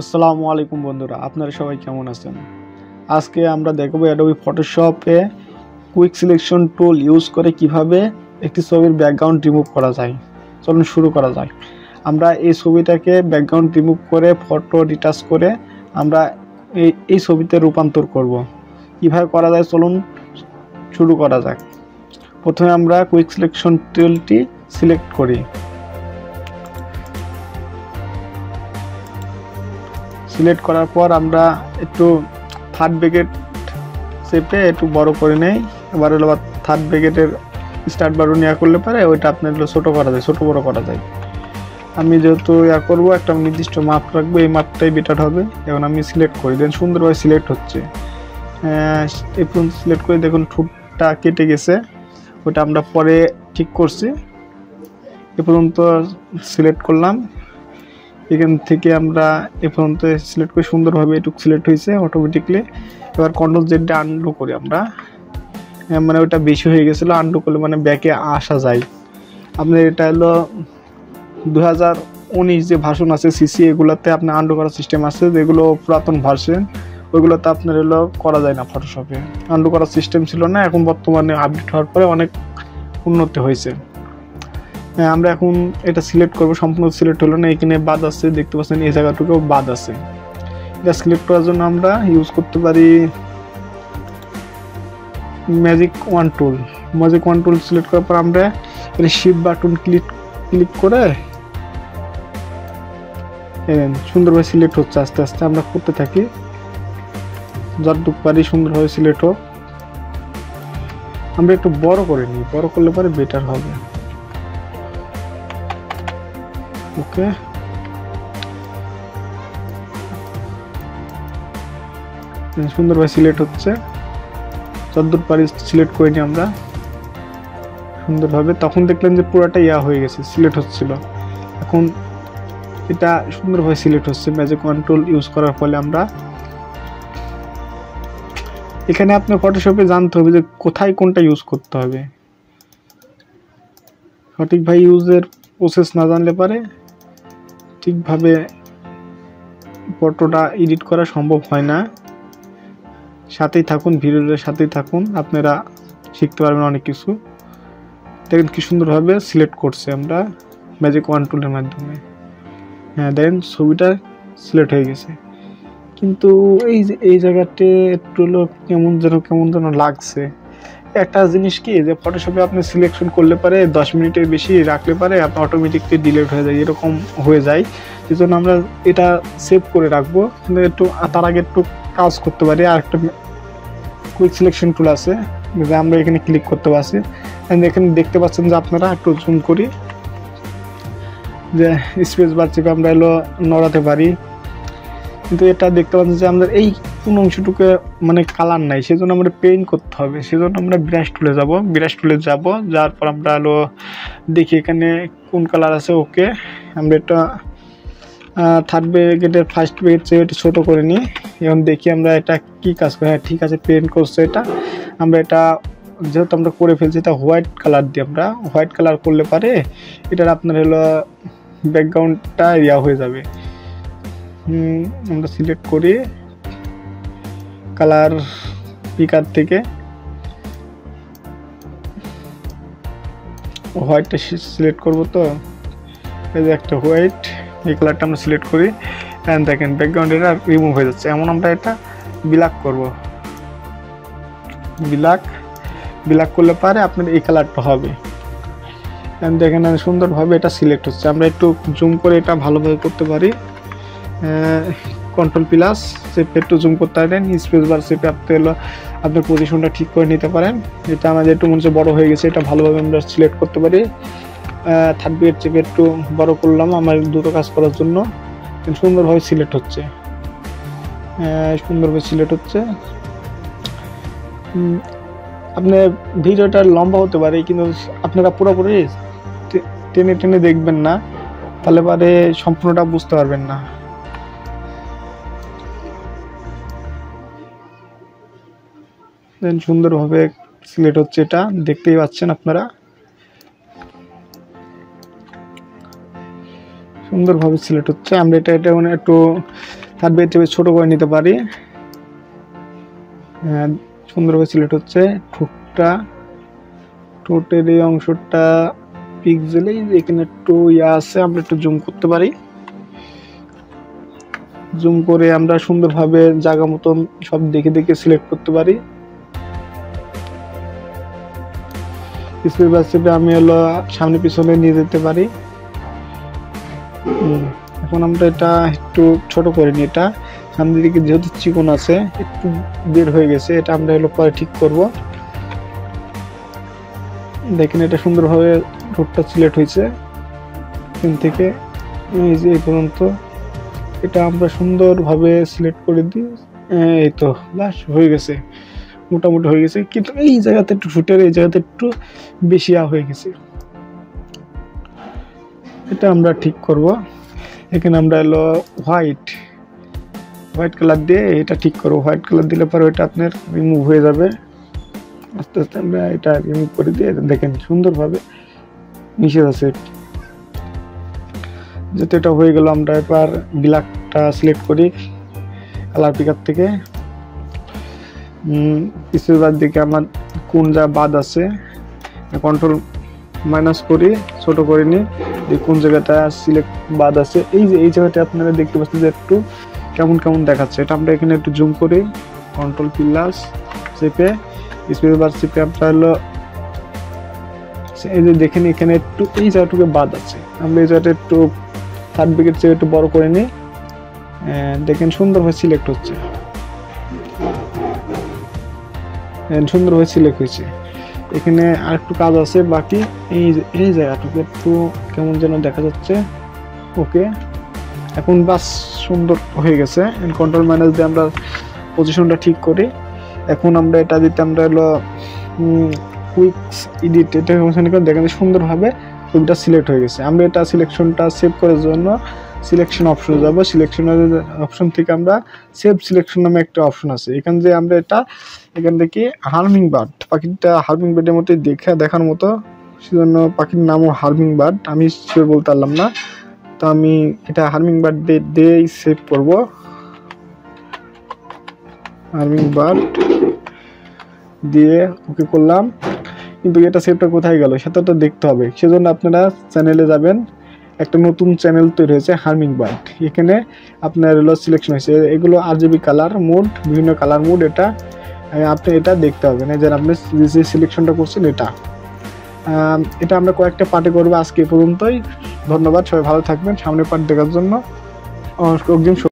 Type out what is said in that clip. আসসালামু আলাইকুম বন্ধুরা, আপনারা সবাই কেমন আছেন? আজকে আমরা দেখব অ্যাডোবি ফটোশপে কুইক সিলেকশন টুল ইউজ করে কিভাবে একটি ছবির ব্যাকগ্রাউন্ড রিমুভ করা যায়। চলুন শুরু করা যায়। আমরা এই ছবিটাকে ব্যাকগ্রাউন্ড রিমুভ করে ফটো ডিটাচ করে আমরা এই ছবিতে রূপান্তর করব। কিভাবে করা যায় চলুন শুরু করা যাক। প্রথমে আমরা কুইক সিলেকশন টুলটি সিলেক্ট করি। সিলেক্ট করার পর আমরা একটু থার্ড ব্র্যাকেট চেপে একটু বড় করে নেই। এবার হলো থার্ড ব্র্যাকেটের স্টার্ট বাটন ইয়া করলে পারে ওইটা আপনার ছোটো করা যায়, ছোটো বড় করা যায়। আমি যেহেতু ইয়া করবো একটা নির্দিষ্ট মাপ রাখবো, এই মাপটাই বেটার হবে। এখন আমি সিলেক্ট করি, দেখুন সুন্দরভাবে সিলেক্ট হচ্ছে। এখন সিলেক্ট করে দেখুন ঠোঁটটা কেটে গেছে, ওটা আমরা পরে ঠিক করছি। এ পর্যন্ত সিলেক্ট করলাম, এখান থেকে আমরা এ পর্যন্ত সিলেক্ট করে সুন্দরভাবে এটুকু সিলেক্ট হয়েছে অটোমেটিকলি। এবার কন্ট্রোল জেডটা আনডু করি আমরা, মানে ওটা বেশি হয়ে গেছিলো, আনডু করলে মানে ব্যাকে আসা যায়। আপনার এটা হলো 2019 যে ভার্সন আছে সিসি, এগুলোতে আপনার আনডু করার সিস্টেম আছে। যেগুলো পুরাতন ভার্সন ওইগুলোতে আপনার হলো করা যায় না, ফটোশপে আনডু করার সিস্টেম ছিল না। এখন বর্তমানে আপডেট হওয়ার পরে অনেক উন্নতি হয়েছে। আমরা এখন এটা সিলেক্ট করব, সম্পূর্ণ সিলেক্ট হলো না, এখানে বাদ আছে দেখতে পাচ্ছেন, এই জায়গাটুকুও বাদ আছে। এটা সিলেক্ট করার জন্য আমরা ইউজ করতে পারি magic wand tool. Magic wand tool select করার পর আমরা এখানে শিফট বাটন ক্লিক করে সুন্দরভাবে সিলেক্ট হচ্ছে। আস্তে আস্তে আমরা করতে থাকি যতটুকু পারি সুন্দরভাবে সিলেক্ট হোক। আমরা একটু বড় করে নিই, বড় করলে পরে বেটার হবে। ওকে, সুন্দরভাবে সিলেক্ট হচ্ছে, যতদূর পারি সিলেক্ট করে নিই আমরা সুন্দরভাবে। তখন দেখলেন যে পুরোটা ইয়া হয়ে গেছে, সিলেক্ট হচ্ছিল। এখন এটা সুন্দরভাবে সিলেক্ট হচ্ছে ম্যাজিক কন্ট্রোল ইউজ করার ফলে। আমরা এখানে আপনার ফটোশপে জানতে হবে যে কোথায় কোনটা ইউজ করতে হবে, সঠিকভাবে ইউজের প্রসেস না জানলে পারে ঠিকভাবে ফটোটা এডিট করা সম্ভব হয় না। সাথেই থাকুন, ভিডিওর সাথেই থাকুন, আপনারা শিখতে পারবেন অনেক কিছু। দেখেন কি সুন্দরভাবে সিলেক্ট করছে আমরা ম্যাজিক ওয়ান টুলের মাধ্যমে। হ্যাঁ, দেন ছবিটা সিলেক্ট হয়ে গেছে, কিন্তু এই জায়গাতে একটু কেমন যেন লাগছে। একটা জিনিস কি, যে ফটোশপে আপনি সিলেকশন করলে পারে 10 মিনিটের বেশি রাখলে পারে আপনার অটোমেটিকলি ডিলিট হয়ে যায়, এরকম হয়ে যায়। সেই জন্য আমরা এটা সেভ করে রাখবো, কিন্তু একটু তার আগে একটু কাজ করতে পারি। আর একটা কুইক সিলেকশন টুল আছে, যে আমরা এখানে ক্লিক করতে পারছি। এখানে দেখতে পাচ্ছেন যে আপনারা একটু জুম করি, যে স্পেস বার চেপে আমরা এলো নড়াতে পারি, কিন্তু এটা দেখতে পাচ্ছেন যে আমাদের এই কোনো অংশটুকু মানে কালার নাই, সেজন্য আমরা পেইন্ট করতে হবে। সেজন্য আমরা ব্রাশ টুলে যাব, যার পর আমরা হলো দেখি এখানে কোন কালার আছে। ওকে, আমরা এটা থার্ড ব্র্যাকেটের ফার্স্ট ব্র্যাকেট চেয়ে এটা ছোটো করে নিই। এখন দেখি আমরা এটা কি কাজ করে। হ্যাঁ, ঠিক আছে, পেইন্ট করছে এটা। আমরা এটা যেহেতু আমরা করে ফেলছি, এটা হোয়াইট কালার দিয়ে আমরা হোয়াইট কালার করলে পারে এটার আপনার হলো ব্যাকগ্রাউন্ডটা ইয়া হয়ে যাবে। আমরা সিলেক্ট করি কালার পিকার থেকে হোয়াইটটা সিলেক্ট করব। তো এই যে একটা হোয়াইট, এই কালারটা আমরা সিলেক্ট করি। অ্যান্ড দেখেন ব্যাকগ্রাউন্ড এটা রিমুভ হয়ে যাচ্ছে। এমন আমরা এটা ব্ল্যাক করব, ব্ল্যাক করলে পারে আপনার এই কালারটা হবে। অ্যান্ড দেখেন সুন্দরভাবে এটা সিলেক্ট হচ্ছে। আমরা একটু জুম করে এটা ভালোভাবে করতে পারি, কন্ট্রোল প্লাস চেপে একটু জুম করতে পারেন, স্পেস বার চেপে আপনি হলো আপনার পজিশনটা ঠিক করে নিতে পারেন। এটা আমাদের একটু মনে হচ্ছে বড়ো হয়ে গেছে, এটা ভালোভাবে আমরা সিলেক্ট করতে পারি। থার্ড ব্র্যাকেট চেপে একটু বড়ো করলাম আমার দুটো কাজ করার জন্য। সুন্দরভাবে সিলেক্ট হচ্ছে, সুন্দরভাবে সিলেক্ট হচ্ছে। আপনার ভিডিওটা লম্বা হতে পারে, কিন্তু আপনারা পুরোপুরি টেনে দেখবেন না, তাহলে পরে সম্পূর্ণটা বুঝতে পারবেন না। সুন্দরভাবে সিলেক্ট হচ্ছে, এটা দেখতেই পাচ্ছেন আপনারা সুন্দরভাবে সিলেক্ট হচ্ছে। আমরা এটা একটু থার্ড বেটে ছোট করে নিতে পারি। সুন্দরভাবে সিলেক্ট হচ্ছে। ঠোঁটটা, ঠোঁটের এই অংশটা পিক্সেলে এখানে একটু ইয়া আছে, আমরা একটু জুম করতে পারি। জুম করে আমরা সুন্দরভাবে জায়গা মতন সব দেখে দেখে সিলেক্ট করতে পারি। আমি হলো সামনে পিছনে নিয়ে যেতে পারি। এখন আমরা এটা একটু ছোট করে নিই, এটা সামনের দিকে যেহেতু চিকন আছে একটু বের হয়ে গেছে, এটা আমরা হলো পরে ঠিক করব। দেখেন এটা সুন্দরভাবে ঠোঁটটা সিলেক্ট হয়েছে এখান থেকে এই যে এই পর্যন্ত, এটা আমরা সুন্দরভাবে সিলেক্ট করে দিই। এই তো লাস্ট হয়ে গেছে, মোটামুটি হয়ে গেছে, কিন্তু এই জায়গাতে একটু ফুটের এই জায়গাতে একটু বেশি হয়ে গেছে, এটা আমরা ঠিক করব। এখানে আমরা হলো হোয়াইট কালার দিয়ে এটা ঠিক করবো। হোয়াইট কালার দিলে পরে এটা আপনার রিমুভ হয়ে যাবে। আস্তে আস্তে আমরা এটা রিমুভ করে দিয়ে দেখেন সুন্দরভাবে মিশে যাচ্ছে। যেহেতু এটা হয়ে গেল, আমরা এবার ব্ল্যাকটা সিলেক্ট করি কালার পিকার থেকে। পিছনের দিকে আমার কোন যা বাদ আছে কন্ট্রোল মাইনাস করি, ছোট করে নিই, কোন জায়গাটা সিলেক্ট বাদ আছে। এই যে এই জায়গাটা আপনারা দেখতে পাচ্ছেন যে একটু কেমন কেমন দেখাচ্ছে, এটা আমরা এখানে একটু জুম করি। কন্ট্রোল প্লাস চেপে স্পেস বার চেপে আমরা হলো এই যে দেখেন এখানে একটু এই জায়গাটুকু বাদ আছে, আমরা এই জায়গাটা একটু থার্ড ব্র্যাকেট চেয়ে একটু বড় করে নিই। দেখেন সুন্দরভাবে সিলেক্ট হচ্ছে, সুন্দরভাবে সিলেক্ট হয়েছে। এখানে আর একটু কাজ আছে বাকি, এই জায়গাটুকু একটু কেমন যেন দেখা যাচ্ছে। ওকে, এখন বাস সুন্দর হয়ে গেছে। কন্ট্রোল মাইনাস দিয়ে আমরা পজিশনটা ঠিক করি। এখন আমরা এটা দিতে আমরা হলো কুইক এডিট, এটা দেখেন সুন্দরভাবে ছবিটা সিলেক্ট হয়ে গেছে। আমরা এটা সিলেকশনটা সেভ করার জন্য সিলেকশন অপশনে যাব। সিলেকশন অপশন থেকে আমরা সেভ সিলেকশন নামে একটা অপশন আছে, এখান থেকে আমরা এটা এখান থেকে হার্মিং বার্ড, পাখিটা হার্মিং বার্ডের মতো দেখার মতো, সেজন্য পাখির নামও হার্মিং বার্ড, আমি সে বলতে পারলাম না, তো আমি এটা হার্মিং বার্ড দিয়েই সেভ করব। হার্মিং বার্ড দিয়ে ওকে করলাম, কিন্তু এটা সেভটা কোথায় গেল সেটা তো দেখতে হবে। সেজন্য আপনারা চ্যানেলে যাবেন, একটা নতুন চ্যানেল তৈরি হয়েছে হার্মিং বার্ড, এখানে আপনার হলো সিলেকশন হয়েছে। এগুলো আরজিবি কালার মোড, বিভিন্ন কালার মোড, এটা আপনি এটা দেখতে পাবেন। এই যে আপনি যে সিলেকশনটা করছেন এটা এটা আমরা কয়েকটা পার্টে করবো। আজকে পর্যন্তই, ধন্যবাদ, সবাই ভালো থাকবেন। সামনের পার্ট দেখার জন্য।